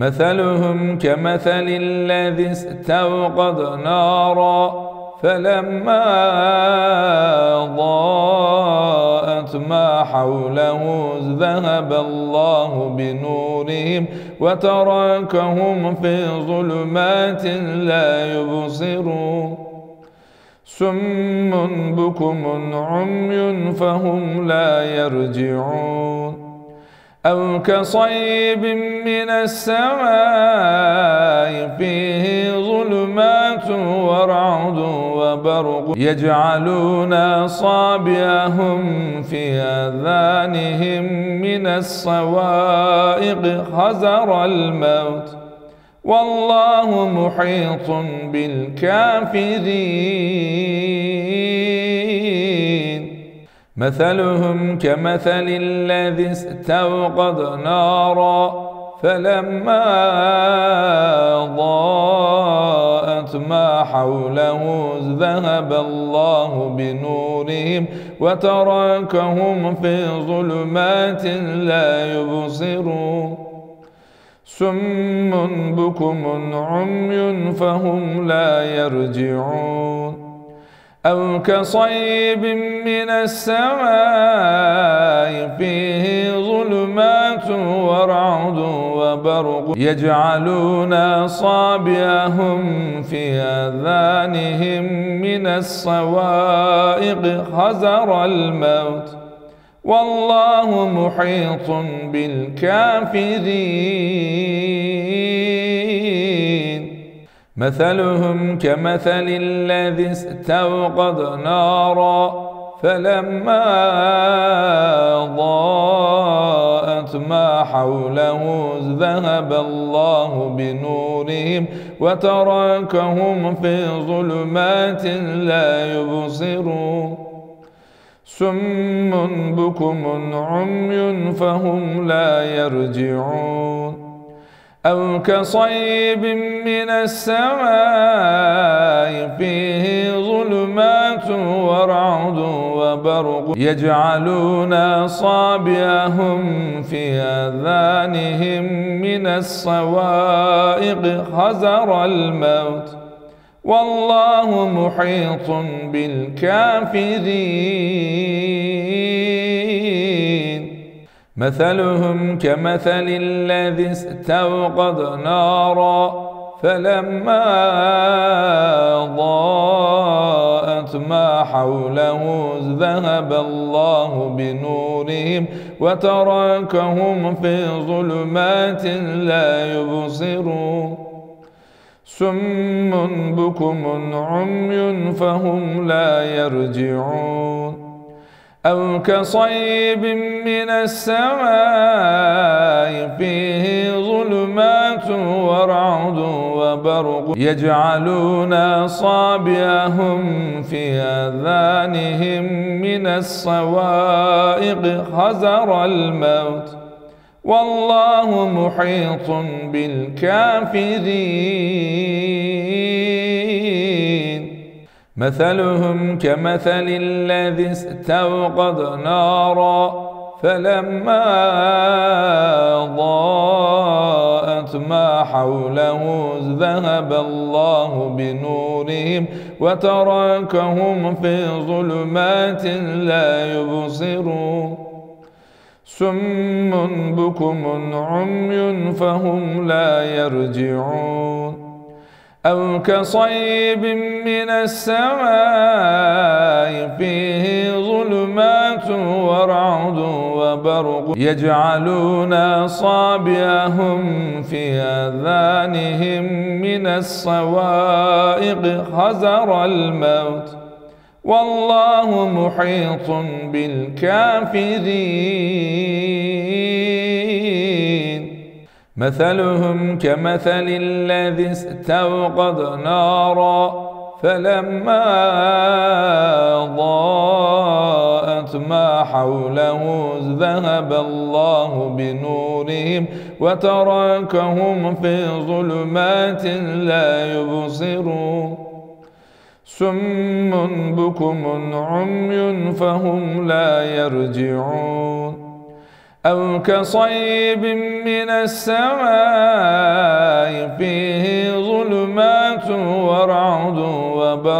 مثلهم كمثل الذي استوقد نارا فلما أضاءت ما حوله ذهب الله بنورهم وتركهم في ظلمات لا يبصرون صم بكم عمي فهم لا يرجعون أو كصيب من السماء فيه ظلمات ورعد وبرق يجعلون أصابعهم في آذانهم من الصواعق حذر الموت والله محيط بالكافرين مثلهم كمثل الذي استوقد نارا فلما أضاءت ما حوله ذهب الله بنورهم وتركهم في ظلمات لا يبصرون صم بكم عمي فهم لا يرجعون أو كصيب من السماء فيه ظلمات ورعد وبرق يجعلون أصابعهم في آذانهم من الصواعق حذر الموت والله محيط بالكافرين مثلهم كمثل الذي استوقد نارا فلما أضاءت ما حوله ذهب الله بنورهم وتركهم في ظلمات لا يبصرون صم بكم عمي فهم لا يرجعون أو كصيب من السماء فيه ظلمات ورعد وبرق يجعلون أصابعهم في آذانهم من الصواعق حذر الموت والله محيط بالكافرين مثلهم كمثل الذي استوقد نارا فلما أضاءت ما حوله ذهب الله بنورهم وتركهم في ظلمات لا يبصرون صم بكم عمي فهم لا يرجعون أو كصيب من السماء فيه ظلمات ورعد وبرق يجعلون أصابعهم في آذانهم من الصواعق حذر الموت والله محيط بالكافرين مثلهم كمثل الذي استوقد نارا فلما أضاءت ما حوله ذهب الله بنورهم وتركهم في ظلمات لا يبصرون صم بكم عمي فهم لا يرجعون أو كصيب من السماء فيه ظلمات ورعد وبرق يجعلون أصابعهم في آذانهم من الصواعق حذر الموت والله محيط بالكافرين مثلهم كمثل الذي استوقد نارا فلما أضاءت ما حوله ذهب الله بنورهم وتركهم في ظلمات لا يبصرون صم بكم عمي فهم لا يرجعون أو كصيب من السماء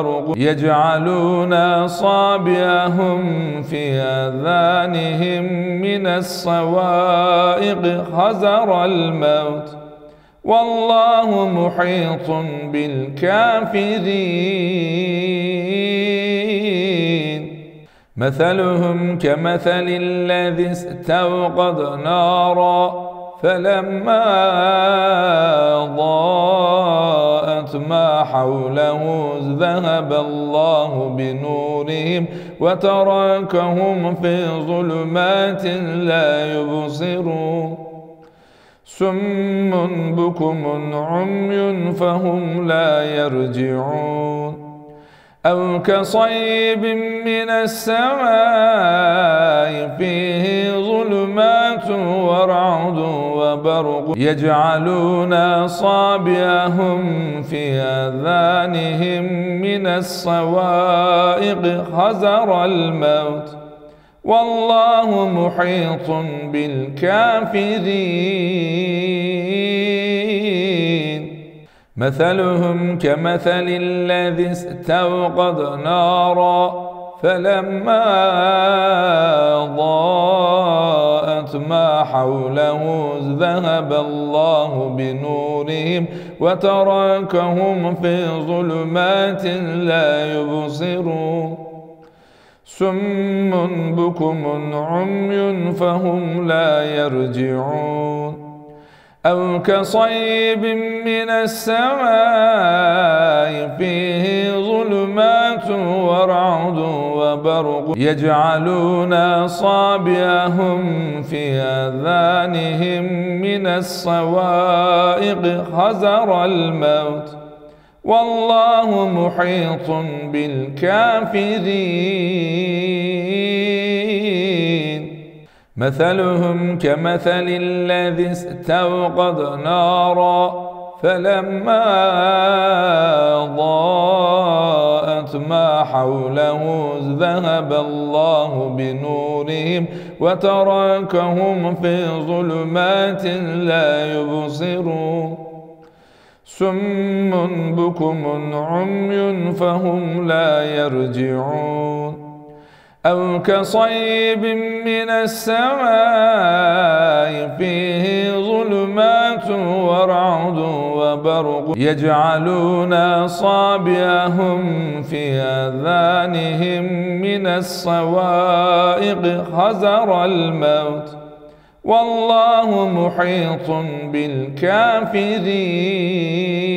وارق يجعلون أصابعهم في آذانهم من الصواعق حذر الموت والله محيط بالكافرين. مثلهم كمثل الذي استوقد نارا فلما أضاءت ما حوله ذهب الله بنورهم وتركهم في ظلمات لا يبصرون صم بكم عمي فهم لا يرجعون. أو كصيب من السماء فيه ظلمات ورعد وبرق يجعلون أصابعهم في آذانهم من الصواعق حذر الموت والله محيط بالكافرين. مثلهم كمثل الذي استوقد نارا فلما أضاءت ما حوله ذهب الله بنورهم وتركهم في ظلمات لا يبصرون صم بكم عمي فهم لا يرجعون. أو كصيب من السماء فيه ظلمات ورعد وبرق يجعلون أصابعهم في آذانهم من الصواعق حذر الموت والله محيط بالكافرين. مثلهم كمثل الذي استوقد نارا فلما أضاءت ما حوله ذهب الله بنورهم وتركهم في ظلمات لا يبصرون صم بكم عمي فهم لا يرجعون. أو كصيب من السماء فيه ظلمات ورعد وبرق يجعلون أصابعهم في آذانهم من الصواعق حذر الموت والله محيط بالكافرين.